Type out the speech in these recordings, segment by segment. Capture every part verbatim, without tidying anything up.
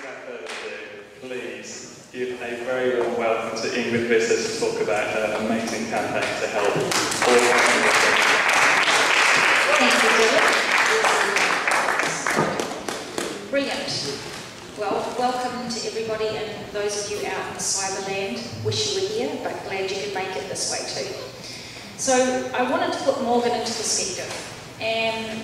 Members, please give a very warm welcome to Ingrid Visser to talk about her amazing campaign to help all Thank you, Dylan. Brilliant. Well, welcome to everybody, and those of you out in Cyberland. Wish you were here, but glad you could make it this way too. So I wanted to put Morgan into perspective, and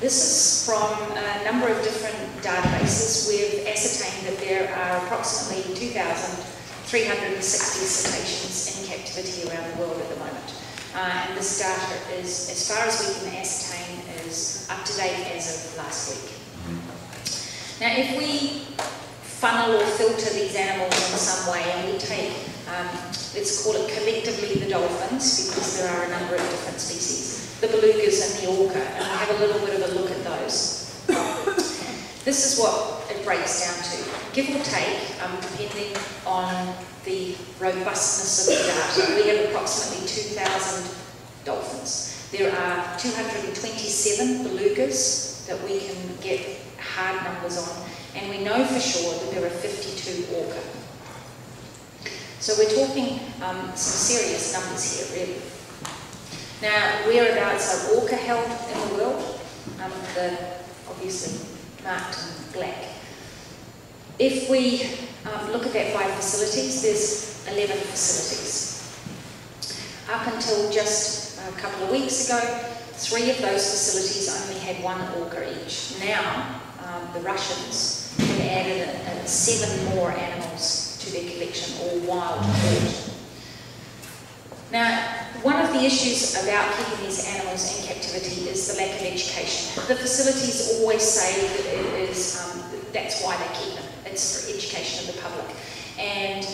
this is from a number of different databases. We've ascertained that there are approximately two thousand three hundred sixty cetaceans in captivity around the world at the moment. Uh, and this data is, as far as we can ascertain, is up to date as of last week. Now, if we funnel or filter these animals in some way, and we take, um, let's call it collectively the dolphins, because there are a number of different species, the belugas and the orca, and we'll have a little bit of a look at those. This is what it breaks down to. Give or take, um, depending on the robustness of the data, we have approximately two thousand dolphins. There are two hundred twenty-seven belugas that we can get hard numbers on, and we know for sure that there are fifty-two orca. So we're talking um, some serious numbers here, really. Now, whereabouts are orca held in the world? Um, they're obviously marked in black. If we um, look at that by facilities, there's eleven facilities. Up until just a couple of weeks ago, three of those facilities only had one orca each. Now, um, the Russians have added a, a seven more animals to their collection, all wild caught. Now, one of the issues about keeping these animals in captivity is the lack of education. The facilities always say that it is, um, that's why they keep them. It's for education of the public. And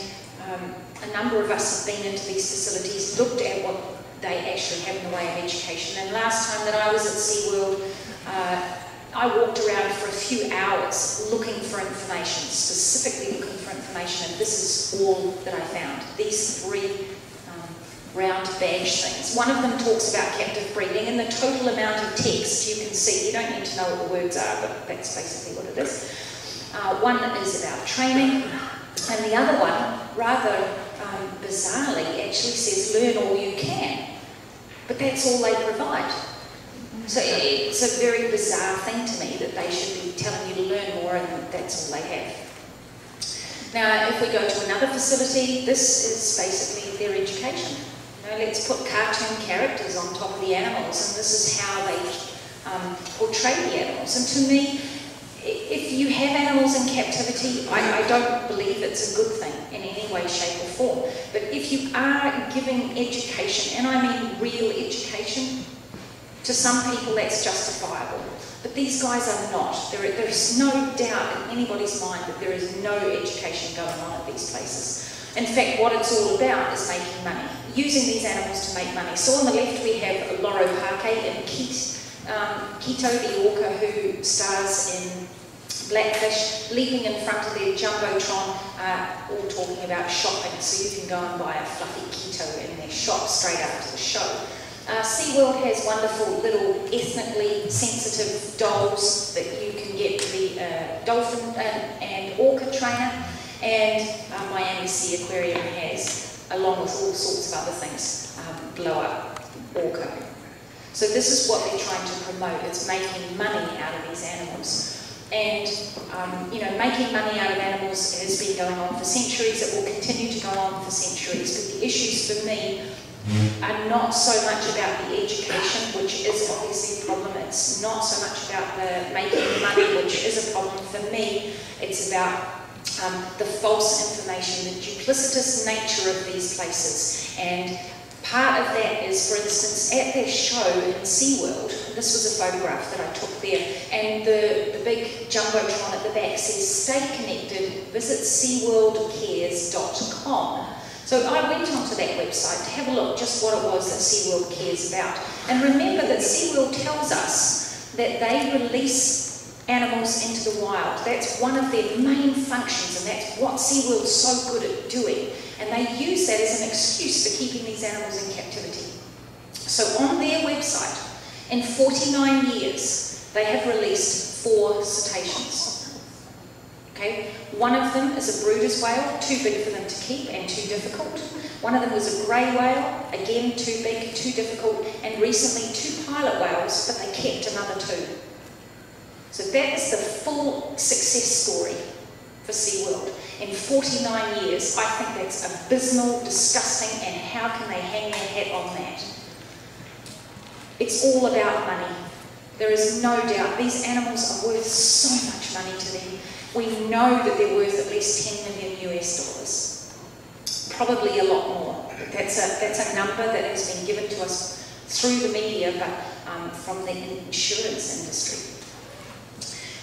um, a number of us have been into these facilities, looked at what they actually have in the way of education. And last time that I was at SeaWorld, uh, I walked around for a few hours looking for information, specifically looking for information, and this is all that I found. These three round badge things. One of them talks about captive breeding, and the total amount of text you can see, you don't need to know what the words are, but that's basically what it is. Uh, one is about training, and the other one, rather um, bizarrely, actually says learn all you can. But that's all they provide. So it's a very bizarre thing to me that they should be telling you to learn more, and that's all they have. Now, if we go to another facility, this is basically their education. Let's put cartoon characters on top of the animals, and this is how they um, portray the animals. And to me, if you have animals in captivity, I, I don't believe it's a good thing in any way, shape or form. But if you are giving education, and I mean real education, to some people that's justifiable. But these guys are not. There, there is no doubt in anybody's mind that there is no education going on at these places. In fact, what it's all about is making money, using these animals to make money. So on the left we have Loro Parque and Keto, the orca who stars in Blackfish, leaping in front of their jumbotron, uh, all talking about shopping. So you can go and buy a fluffy Keto in their shop straight after the show. Uh, SeaWorld has wonderful little ethnically sensitive dolls that you can get to the uh, dolphin uh, and orca trainer. And uh, Miami Sea Aquarium has, along with all sorts of other things, um, blow up orca. So this is what they're trying to promote. It's making money out of these animals. And um, you know, making money out of animals has been going on for centuries. It will continue to go on for centuries. But the issues for me are not so much about the education, which is obviously a problem. It's not so much about the making money, which is a problem for me. It's about Um, the false information, the duplicitous nature of these places. And part of that is, for instance, at their show in SeaWorld, this was a photograph that I took there, and the, the big jumbotron at the back says, stay connected, visit SeaWorld Cares dot com. So I went onto that website to have a look just what it was that SeaWorld Cares about. And remember that SeaWorld tells us that they release animals into the wild. That's one of their main functions, and that's what SeaWorld's so good at doing. And they use that as an excuse for keeping these animals in captivity. So on their website, in forty-nine years, they have released four cetaceans. Okay? One of them is a brooder's whale, too big for them to keep and too difficult. One of them was a grey whale, again too big, too difficult, and recently two pilot whales, but they kept another two. So that is the full success story for SeaWorld. In forty-nine years, I think that's abysmal, disgusting, and how can they hang their hat on that? It's all about money. There is no doubt. These animals are worth so much money to them. We know that they're worth at least ten million US dollars. Probably a lot more. That's a, that's a number that has been given to us through the media, but um, from the insurance industry.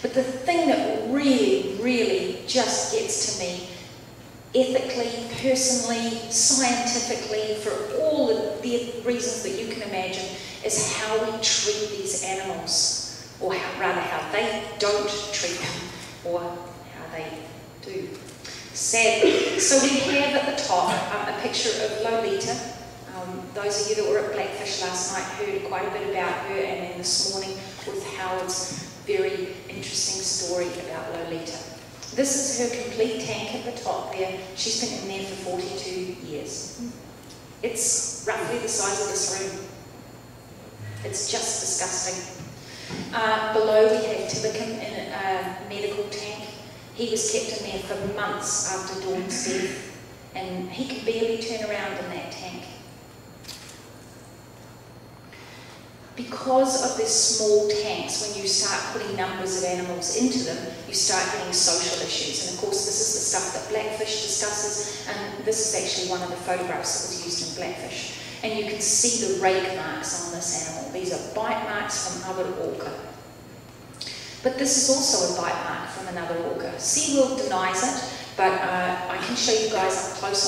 But the thing that really, really just gets to me, ethically, personally, scientifically, for all the, the reasons that you can imagine, is how we treat these animals, or how, rather how they don't treat them, or how they do. Sadly. So we have at the top um, a picture of Lolita. Um, those of you that were at Blackfish last night heard quite a bit about her, and then this morning with Howard's very interesting story about Lolita. This is her complete tank at the top there. She's been in there for forty-two years. It's roughly the size of this room. It's just disgusting. Uh, below we have Tilikum in a medical tank. He was kept in there for months after Dawn's death, and he could barely turn around in that tank. Because of these small tanks, when you start putting numbers of animals into them, you start getting social issues. And of course, this is the stuff that Blackfish discusses, and this is actually one of the photographs that was used in Blackfish. And you can see the rake marks on this animal. These are bite marks from other orca. But this is also a bite mark from another orca. SeaWorld denies it, but uh, I can show you guys up close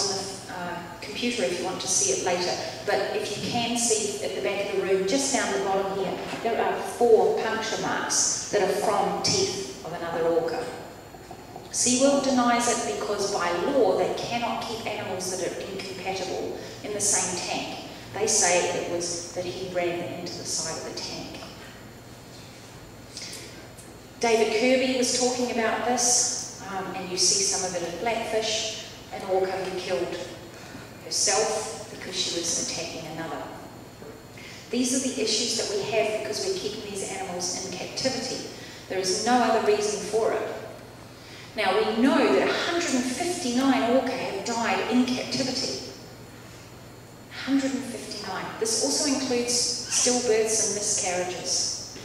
on the uh, computer if you want to see it later. But if you can see at the back of the room, just down the bottom here, there are four puncture marks that are from teeth of another orca. SeaWorld denies it because by law they cannot keep animals that are incompatible in the same tank. They say it was that he ran into the side of the tank. David Kirby was talking about this, um, and you see some of it in Blackfish, an orca who killed herself because she was attacking another. These are the issues that we have because we're keeping these animals in captivity. There is no other reason for it. Now we know that one hundred fifty-nine orca have died in captivity. one hundred fifty-nine. This also includes stillbirths and miscarriages.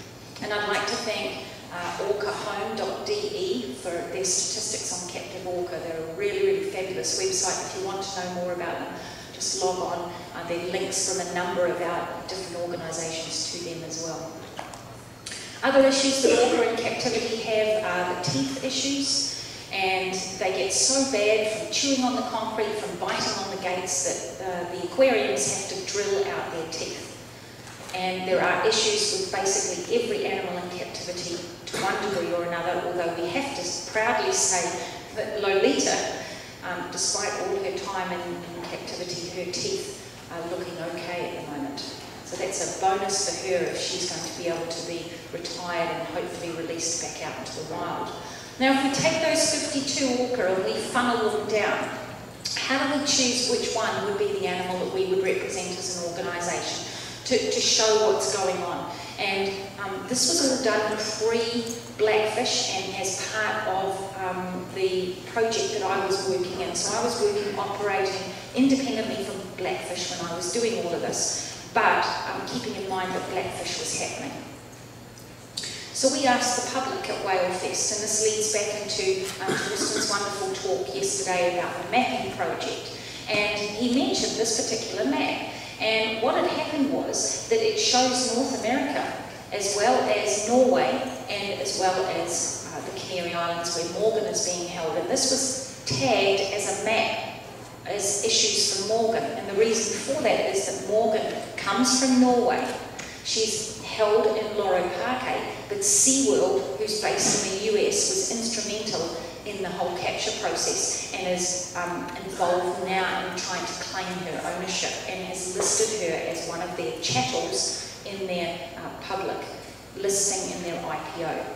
And I'd like to thank uh, orca home dot d e for their statistics on captive orca. They're a really, really fabulous website. If you want to know more about them, just log on. Uh, there are links from a number of our different organisations to them as well. Other issues that orca in captivity have are the teeth issues. And they get so bad from chewing on the concrete, from biting on the gates, that uh, the aquariums have to drill out their teeth. And there are issues with basically every animal in captivity to one degree or another, although we have to proudly say that Lolita, um, despite all her time in, in captivity, her teeth are looking okay at the moment. So that's a bonus for her if she's going to be able to be retired and hopefully released back out into the wild. Now if we take those fifty-two orca and we funnel them down, how do we choose which one would be the animal that we would represent as an organisation to, to show what's going on? And um, this was all done pre-Blackfish and as part of um, the project that I was working in. So I was working, operating independently from Blackfish when I was doing all of this, but um, keeping in mind that Blackfish was happening. So we asked the public at Whalefest, and this leads back into um, Tristan's wonderful talk yesterday about the mapping project. And he mentioned this particular map. And what had happened was that it shows North America, as well as Norway, and as well as uh, the Canary Islands where Morgan is being held. And this was tagged as a map, as issues for Morgan. And the reason for that is that Morgan comes from Norway. She's held in Loro Parque, but SeaWorld, who's based in the U S, was instrumental in the whole capture process and is um, involved now in trying to claim her ownership and has listed her as one of their chattels in their uh, public listing in their I P O.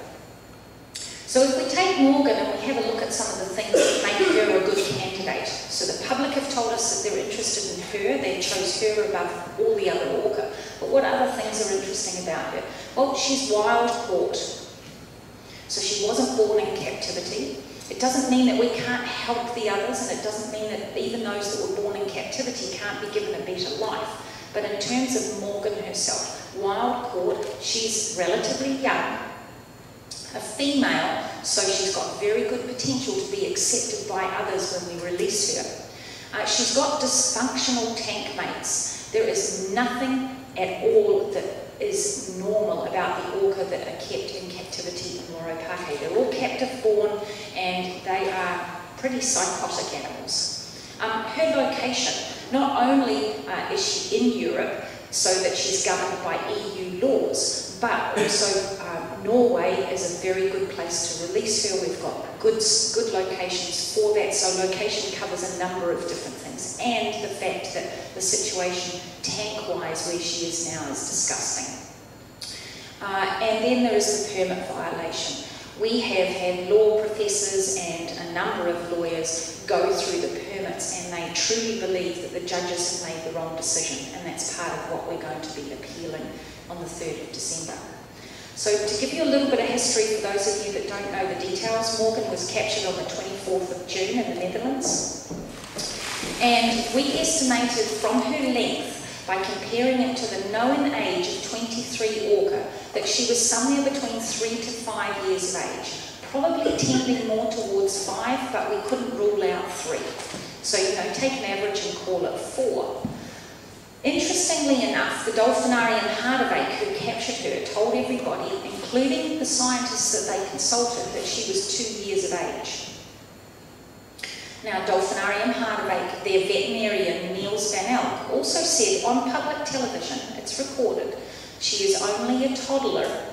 So if we take Morgan and we have a look at some of the things that make her a good candidate. So the public have told us that they're interested in her, they chose her above all the other orca. But what other things are interesting about her? Well, she's wild caught. So she wasn't born in captivity. It doesn't mean that we can't help the others, and it doesn't mean that even those that were born in captivity can't be given a better life. But in terms of Morgan herself, wild caught, she's relatively young, a female, so she's got very good potential to be accepted by others when we release her. Uh, she's got dysfunctional tank mates. There is nothing at all that is normal about the orca that are kept in captivity in Loro Parque. They're all captive born and they are pretty psychotic animals. Um, her location, not only uh, is she in Europe, so that she's governed by E U laws, but also um, Norway is a very good place to release her. We've got good, good locations for that, so location covers a number of different things. And the fact that the situation tank-wise where she is now is disgusting. Uh, and then there is the permit violation. We have had law professors and a number of lawyers go through the permits, and they truly believe that the judges have made the wrong decision, and that's part of what we're going to be appealing on the third of December. So to give you a little bit of history for those of you that don't know the details, Morgan was captured on the twenty-fourth of June in the Netherlands, and we estimated from her length, by comparing it to the known age of twenty-three orca, that she was somewhere between three to five years of age, probably tending more towards five, but we couldn't rule out three. So, you know, take an average and call it four. Interestingly enough, the Dolphinarium Harderwijk, who captured her, told everybody, including the scientists that they consulted, that she was two years of age. Now, Dolphinarium Harderwijk, their veterinarian, Niels Van Elk, also said on public television, it's recorded, she is only a toddler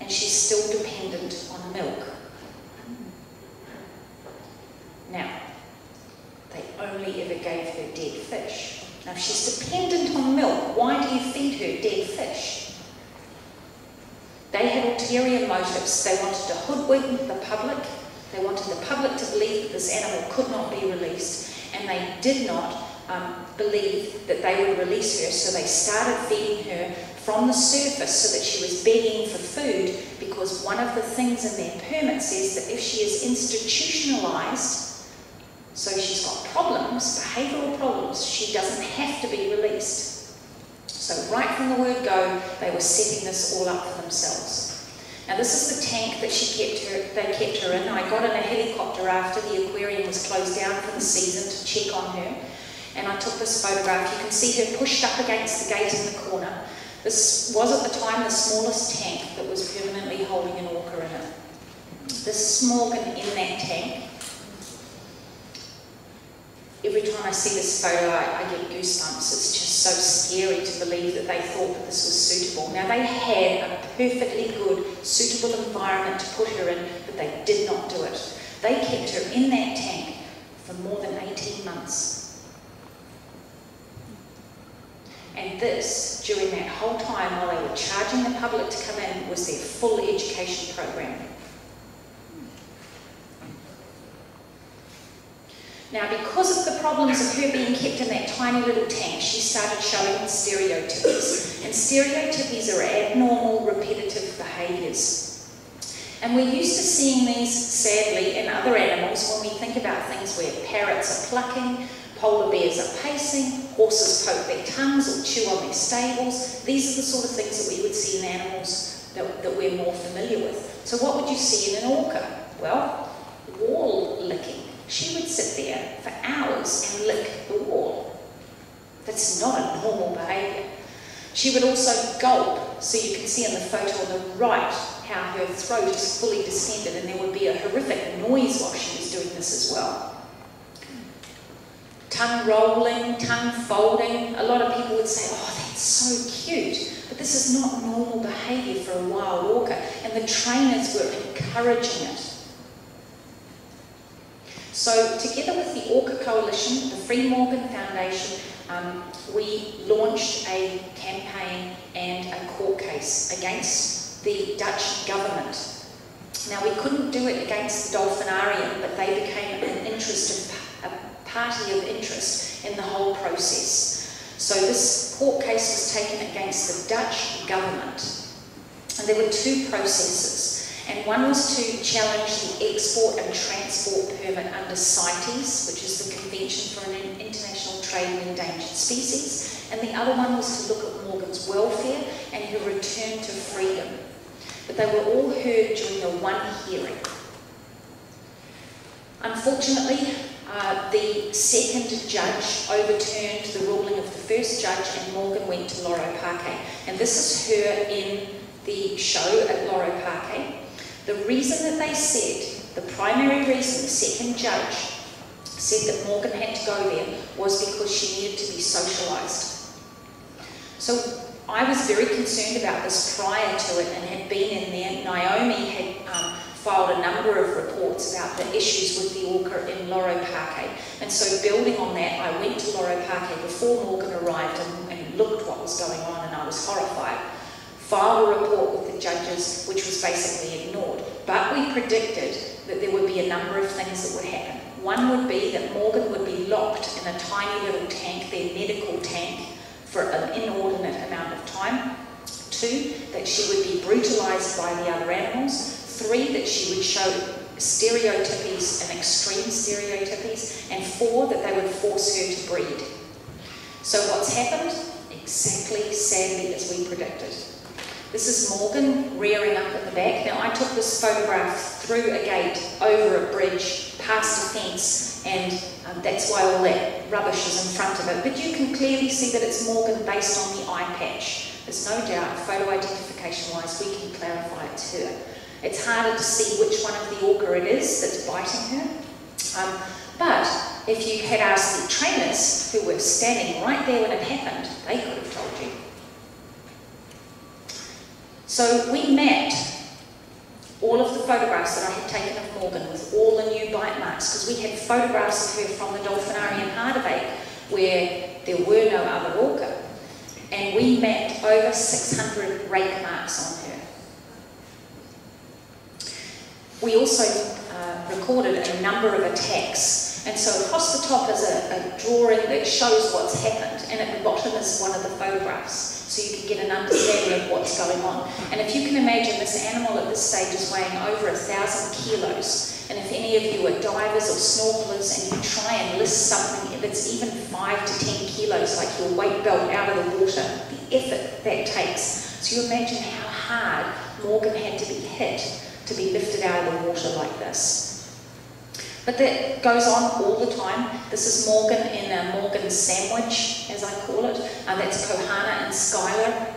and she's still dependent on milk. Now, they only ever gave her dead fish. Now, if she's dependent on milk, why do you feed her dead fish? They had ulterior motives. They wanted to hoodwink the public. They wanted the public to believe that this animal could not be released, and they did not um, believe that they would release her, so they started feeding her from the surface so that she was begging for food, because one of the things in their permit says that if she is institutionalized, so she's got problems, behavioral problems, she doesn't have to be released. So right from the word go, they were setting this all up for themselves. Now this is the tank that she kept her, they kept her in. I got in a helicopter after the aquarium was closed down for the season to check on her. And I took this photograph. You can see her pushed up against the gate in the corner. This was at the time the smallest tank that was permanently holding an orca in it. This is Morgan in that tank. Every time I see this photo, I, I get goosebumps. It's just so scary to believe that they thought that this was suitable. Now, they had a perfectly good, suitable environment to put her in, but they did not do it. They kept her in that tank for more than eighteen months. And this, during that whole time, while they were charging the public to come in, was their full education program. Now, because of the problems of her being kept in that tiny little tank, she started showing stereotypies. And stereotypies are abnormal, repetitive behaviours. And we're used to seeing these, sadly, in other animals when we think about things where parrots are plucking, polar bears are pacing, horses poke their tongues or chew on their stables. These are the sort of things that we would see in animals that, that we're more familiar with. So what would you see in an orca? Well, wall licking. She would sit there for hours and lick the wall. That's not a normal behaviour. She would also gulp, so you can see in the photo on the right how her throat is fully distended, and there would be a horrific noise while she was doing this as well. Tongue rolling, tongue folding. A lot of people would say, oh, that's so cute. But this is not normal behaviour for a wild orca, and the trainers were encouraging it. So together with the Orca Coalition, the Free Morgan Foundation, um, we launched a campaign and a court case against the Dutch government Now, we couldn't do it against the Dolphinarium, but they became an interest, a party of interest in the whole process. So this court case was taken against the Dutch government. And there were two processes. And one was to challenge the export and transport permit under CITES, which is the Convention for an International Trade in Endangered Species. And the other one was to look at Morgan's welfare and her return to freedom. But they were all heard during the one hearing. Unfortunately, uh, the second judge overturned the ruling of the first judge and Morgan went to Loro Parque. And this is her in the show at Loro Parque. The reason that they said, the primary reason the second judge said that Morgan had to go there was because she needed to be socialised. So I was very concerned about this prior to it and had been in there. Naomi had um, filed a number of reports about the issues with the orca in Loro Parque. And so building on that, I went to Loro Parque before Morgan arrived and, and looked what was going on, and I was horrified. Filed a report with the judges, which was basically ignored. But we predicted that there would be a number of things that would happen. One would be that Morgan would be locked in a tiny little tank, their medical tank, for an inordinate amount of time. Two, that she would be brutalized by the other animals. Three, that she would show stereotypies and extreme stereotypies. And four, that they would force her to breed. So what's happened? Exactly, sadly, as we predicted. This is Morgan rearing up at the back. Now, I took this photograph through a gate, over a bridge, past a fence, and um, that's why all that rubbish is in front of it. But you can clearly see that it's Morgan based on the eye patch. There's no doubt, photo identification-wise, we can clarify it's her. It's harder to see which one of the orca it is that's biting her. Um, but if you had asked the trainers who were standing right there when it happened, they could have told you. So we mapped all of the photographs that I had taken of Morgan with all the new bite marks, because we had photographs of her from the Dolphinarium Harderwijk where there were no other orca. And we mapped over six hundred rake marks on her. We also uh, recorded a number of attacks. And so across the top is a, a drawing that shows what's happened, and at the bottom is one of the photographs, so you can get an understanding of what's going on. And if you can imagine, this animal at this stage is weighing over a thousand kilos. And if any of you are divers or snorkelers and you try and list something that's even five to ten kilos, like your weight belt out of the water, the effort that takes. So you imagine how hard Morgan had to be hit to be lifted out of the water like this. But that goes on all the time. This is Morgan in a Morgan sandwich, as I call it. Um, that's Kohana and Skylar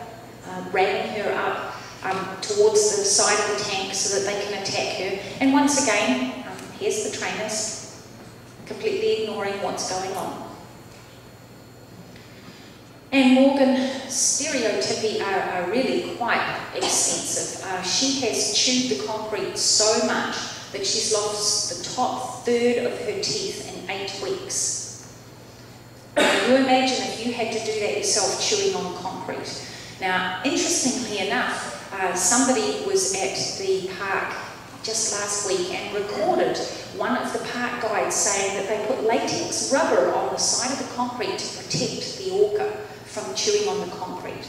uh, ramming her up um, towards the side of the tank so that they can attack her. And once again, um, here's the trainers, completely ignoring what's going on. And Morgan's stereotypy are, are really quite extensive. Uh, she has chewed the concrete so much that she's lost the top third of her teeth in eight weeks. Can you imagine if you had to do that yourself, chewing on concrete? Now, interestingly enough, uh, somebody was at the park just last week and recorded one of the park guides saying that they put latex rubber on the side of the concrete to protect the orca from chewing on the concrete.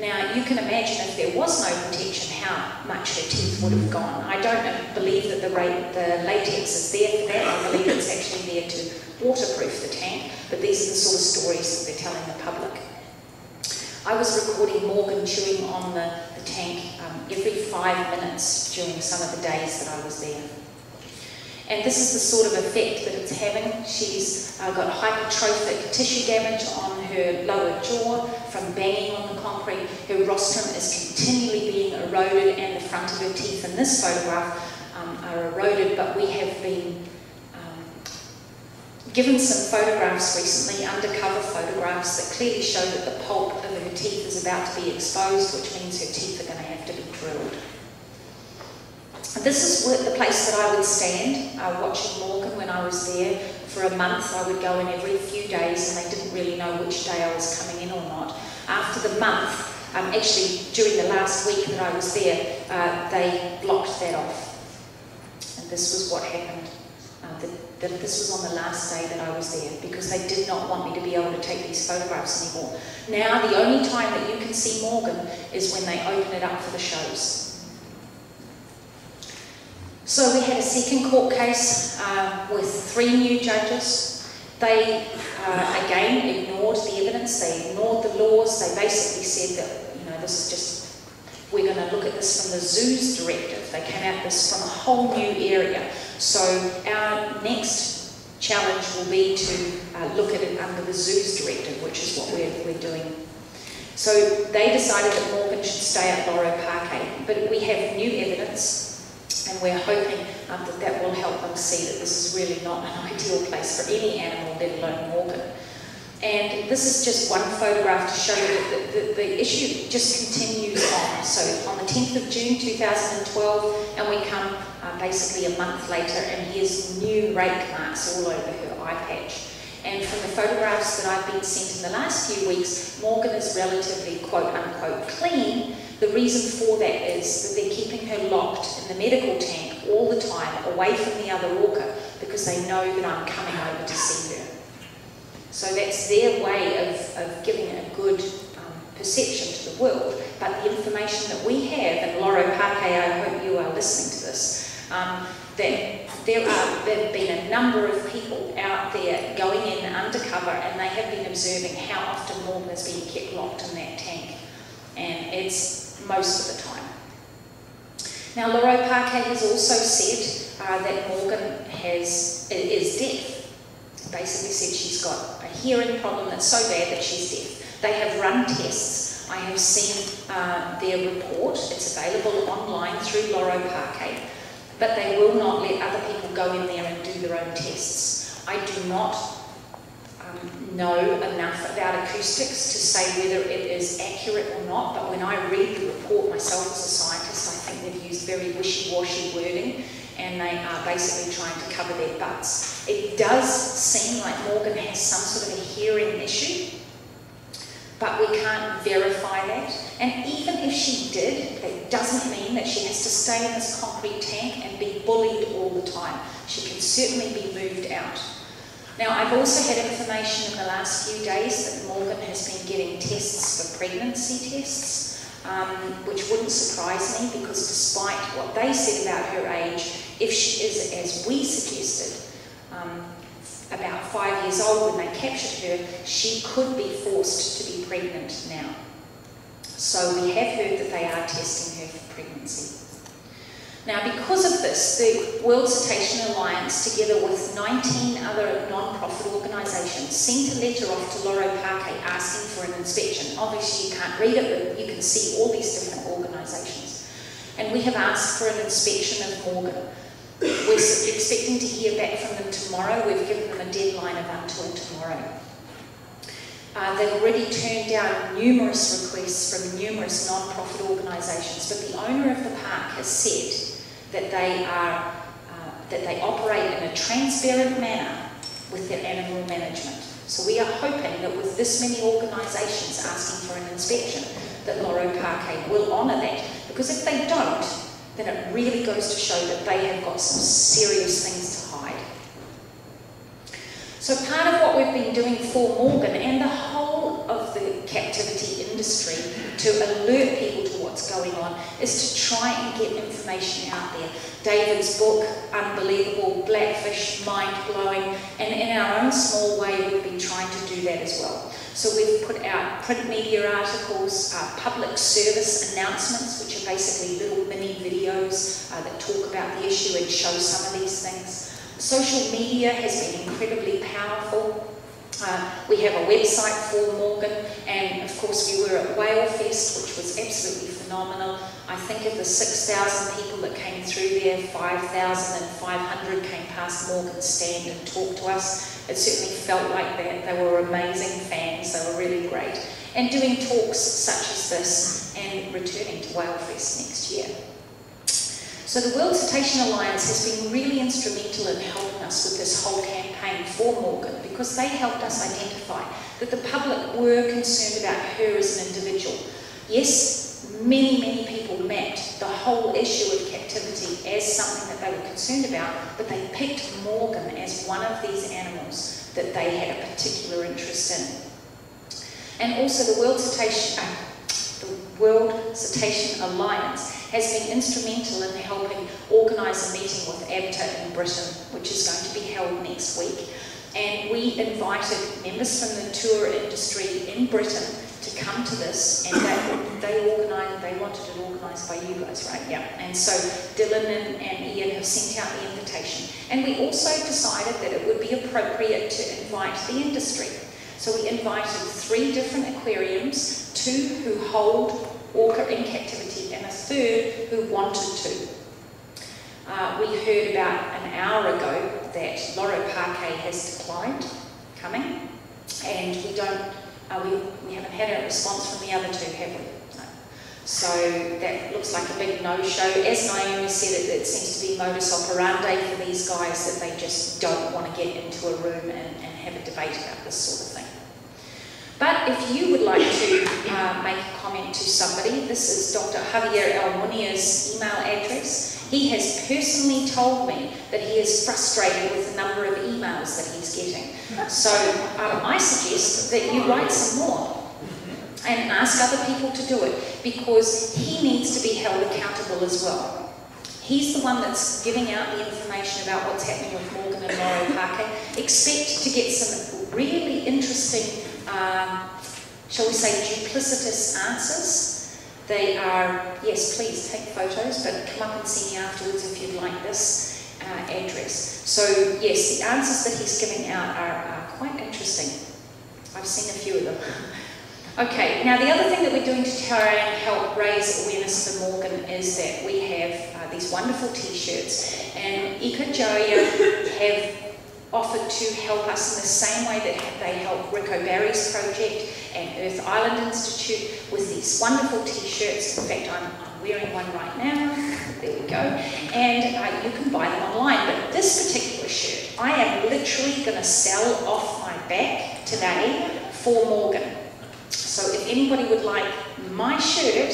Now, you can imagine if there was no protection, how much her teeth would have gone. I don't believe that the, the latex is there for that. I believe it's actually there to waterproof the tank, but these are the sort of stories that they're telling the public. I was recording Morgan chewing on the, the tank um, every five minutes during some of the days that I was there. And this is the sort of effect that it's having. She's uh, got hypertrophic tissue damage on her lower jaw from banging on the concrete. Her rostrum is continually being eroded, and the front of her teeth in this photograph um, are eroded. But we have been um, given some photographs recently, undercover photographs, that clearly show that the pulp of her teeth is about to be exposed, which means her teeth are going to have to be drilled. This is the place that I would stand uh, watching Morgan when I was there for a month. I would go in every few days, and they didn't really know which day I was coming in or not. After the month, um, actually during the last week that I was there, uh, they blocked that off. And this was what happened. Uh, the, the, this was on the last day that I was there, because they did not want me to be able to take these photographs anymore. Now the only time that you can see Morgan is when they open it up for the shows. So we had a second court case uh, with three new judges. They uh, again ignored the evidence, they ignored the laws, they basically said that, you know, this is just, we're going to look at this from the Zoos Directive. They came at this from a whole new area. So our next challenge will be to uh, look at it under the Zoos Directive, which is what we're, we're doing. So they decided that Morgan should stay at Loro Parque, but we have new evidence. And we're hoping um, that that will help them see that this is really not an ideal place for any animal, let alone Morgan. And this is just one photograph to show you that the, the, the issue just continues on. So on the tenth of June two thousand twelve, and we come uh, basically a month later, and here's new rake marks all over her eye patch. And from the photographs that I've been sent in the last few weeks, Morgan is relatively quote-unquote clean. The reason for that is that they're keeping her locked in the medical tank all the time, away from the other orca, because they know that I'm coming over to see her. So that's their way of, of giving a good um, perception to the world. But the information that we have, and Loro Parque, I hope you are listening to this, um, that there are, there have been a number of people out there going in undercover, and they have been observing how often Morgan has been kept locked in that tank. And it's most of the time. Now, Loro Parque has also said uh, that Morgan has, is deaf. Basically said she's got a hearing problem that's so bad that she's deaf. They have run tests. I have seen uh, their report. It's available online through Loro Parque. But they will not let other people go in there and do their own tests. I do not know enough about acoustics to say whether it is accurate or not, but when I read the report myself as a scientist, I think they've used very wishy-washy wording, and they are basically trying to cover their butts. It does seem like Morgan has some sort of a hearing issue, but we can't verify that. And even if she did, that doesn't mean that she has to stay in this concrete tank and be bullied all the time. She can certainly be moved out. Now, I've also had information in the last few days that Morgan has been getting tests for pregnancy tests, um, which wouldn't surprise me, because despite what they said about her age, if she is, as we suggested, um, about five years old when they captured her, she could be forced to be pregnant now. So we have heard that they are testing her for pregnancy. Now, because of this, the World Cetacean Alliance, together with nineteen other non-profit organisations, sent a letter off to Loro Parque asking for an inspection. Obviously, you can't read it, but you can see all these different organisations. And we have asked for an inspection of Morgan. We're expecting to hear back from them tomorrow. We've given them a deadline of until tomorrow. Uh, they've already turned down numerous requests from numerous non-profit organisations, but the owner of the park has said that they are uh, that they operate in a transparent manner with their animal management. So we are hoping that with this many organisations asking for an inspection, that Loro Parque will honour that. Because if they don't, then it really goes to show that they have got some serious things to. So part of what we've been doing for Morgan and the whole of the captivity industry to alert people to what's going on is to try and get information out there. David's book, unbelievable, Blackfish, mind-blowing, and in our own small way we've been trying to do that as well. So we've put out print media articles, uh, public service announcements, which are basically little mini videos uh, that talk about the issue and show some of these things. Social media has been incredibly powerful. Uh, we have a website for Morgan, and of course we were at Whalefest, which was absolutely phenomenal. I think of the six thousand people that came through there, five thousand five hundred came past Morgan's stand and talked to us. It certainly felt like that. They were amazing fans, they were really great. And doing talks such as this and returning to Whalefest next year. So the World Cetacean Alliance has been really instrumental in helping us with this whole campaign for Morgan, because they helped us identify that the public were concerned about her as an individual. Yes, many, many people met the whole issue of captivity as something that they were concerned about, but they picked Morgan as one of these animals that they had a particular interest in. And also the World Cetacean, uh, the World Cetacean Alliance has been instrumental in helping organise a meeting with ABTA in Britain, which is going to be held next week. And we invited members from the tour industry in Britain to come to this, and they, they organised, they wanted it organised by you guys, right? Yeah. And so Dylan and, and Ian have sent out the invitation. And we also decided that it would be appropriate to invite the industry. So we invited three different aquariums, two who hold orca in captivity, and a third who wanted to. Uh, we heard about an hour ago that Loro Parque has declined coming, and we don't, uh, we, we haven't had a response from the other two, have we? No. So that looks like a big no-show. As Naomi said, it, it seems to be modus operandi for these guys that they just don't want to get into a room and, and have a debate about this sort of thing. But if you would like to uh, make a comment to somebody, this is Doctor Javier Almunia's email address. He has personally told me that he is frustrated with the number of emails that he's getting. So um, I suggest that you write some more and ask other people to do it, because he needs to be held accountable as well. He's the one that's giving out the information about what's happening with Morgan and Loro Parque. Expect to get some really interesting, Um, shall we say, duplicitous answers. They are, yes, please take photos, but come up and see me afterwards if you'd like this uh, address. So yes, the answers that he's giving out are, are quite interesting. I've seen a few of them. Okay, now the other thing that we're doing to try and help raise awareness for Morgan is that we have uh, these wonderful t-shirts, and Ika Jaya have offered to help us in the same way that they helped Rick O'Barry's project and Earth Island Institute with these wonderful t-shirts. In fact, I'm, I'm wearing one right now. There we go. And uh, you can buy them online. But this particular shirt, I am literally going to sell off my back today for Morgan. So if anybody would like my shirt,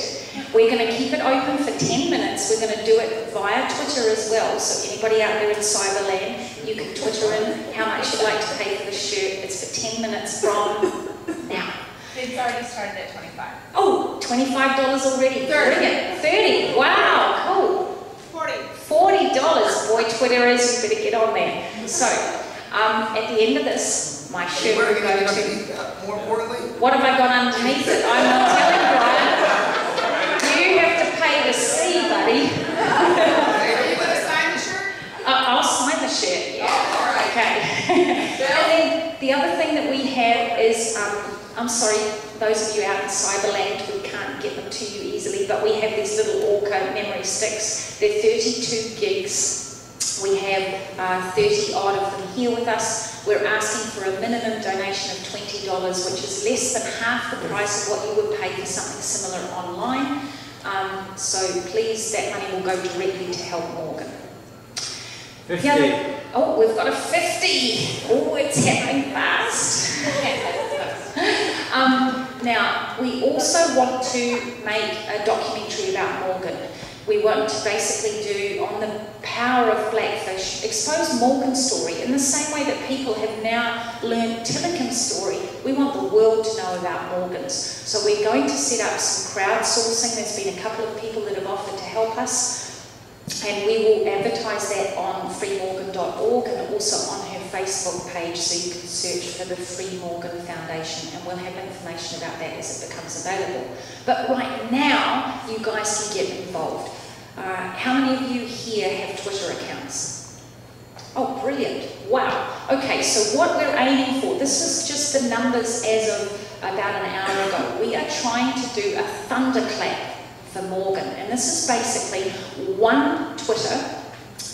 we're going to keep it open for ten minutes. We're going to do it via Twitter as well. So anybody out there in Cyberland, you can Twitter in how much you'd like to pay for the shirt. It's for ten minutes from now. It's already started at twenty-five dollars. Oh, twenty-five dollars already. thirty. thirty. Wow, cool. forty. forty dollars. Boy, Twitter is, you better get on there. So um, at the end of this, my shirt will go to... More importantly? What have I got underneath it? I'm not telling you, Brian. See, buddy. Are you going to sign the shirt? Uh, I'll sign the shirt, yeah. Oh, all right. Okay. And then the other thing that we have is, um, I'm sorry, those of you out in Cyberland, we can't get them to you easily, but we have these little orca memory sticks. They're thirty-two gigs. We have uh, thirty odd of them here with us. We're asking for a minimum donation of twenty dollars, which is less than half the price of what you would pay for something similar online. Um, so please, that money will go directly to help Morgan. fifty. Other, oh, we've got a fifty. Oh, it's happening fast. um, now, we also want to make a documentary about Morgan. We want to basically do on the power of Blackfish, expose Morgan's story in the same way that people have now learned Tilikum's story. We want the world to know about Morgan's. So we're going to set up some crowdsourcing. There's been a couple of people that have offered to help us, and we will advertise that on free morgan dot org and also on her Facebook page, so you can search for the Free Morgan Foundation, and we'll have information about that as it becomes available. But right now, you guys can get involved. Uh, how many of you here have Twitter accounts? Oh, brilliant. Wow. Okay, so what we're aiming for, this is just the numbers as of about an hour ago. We are trying to do a Thunderclap for Morgan, and this is basically one Twitter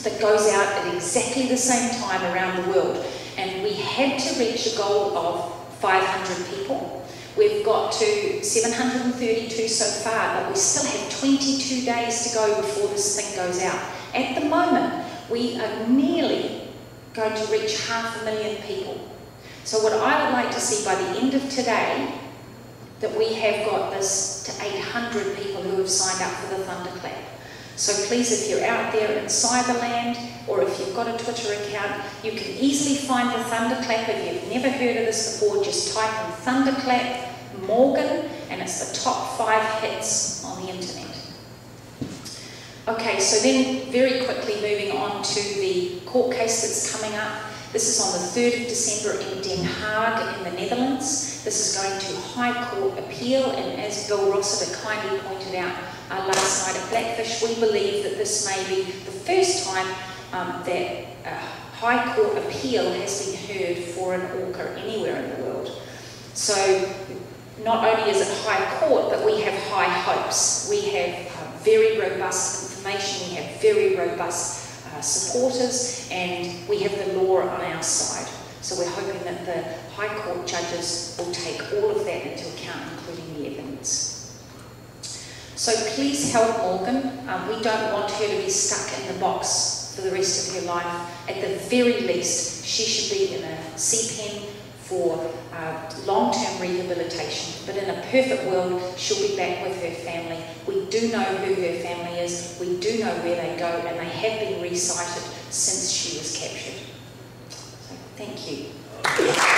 that goes out at exactly the same time around the world. And we had to reach a goal of five hundred people. We've got to seven hundred thirty-two so far, but we still have twenty-two days to go before this thing goes out. At the moment, we are nearly going to reach half a million people. So what I would like to see by the end of today that we have got this to eight hundred people who have signed up for the Thunderclap. So please, if you're out there in cyberland, or if you've got a Twitter account, you can easily find the Thunderclap. If you've never heard of this before, just type in Thunderclap Morgan, and it's the top five hits on the internet. Okay, so then very quickly moving on to the court case that's coming up. This is on the third of December in Den Haag in the Netherlands. This is going to High Court Appeal, and as Bill Rossiter kindly pointed out uh, last night at Blackfish, we believe that this may be the first time um, that a High Court Appeal has been heard for an orca anywhere in the world. So not only is it High Court, but we have high hopes. We have uh, very robust information, we have very robust uh, supporters, and we have the law on our side. So we're hoping that the High Court judges will take all of that into account, including the evidence. So please help Morgan. Um, we don't want her to be stuck in the box for the rest of her life. At the very least, she should be in a C P E M for uh, long-term rehabilitation, but in a perfect world, she'll be back with her family. We do know who her family is, we do know where they go, and they have been recited since she was captured. So, thank you.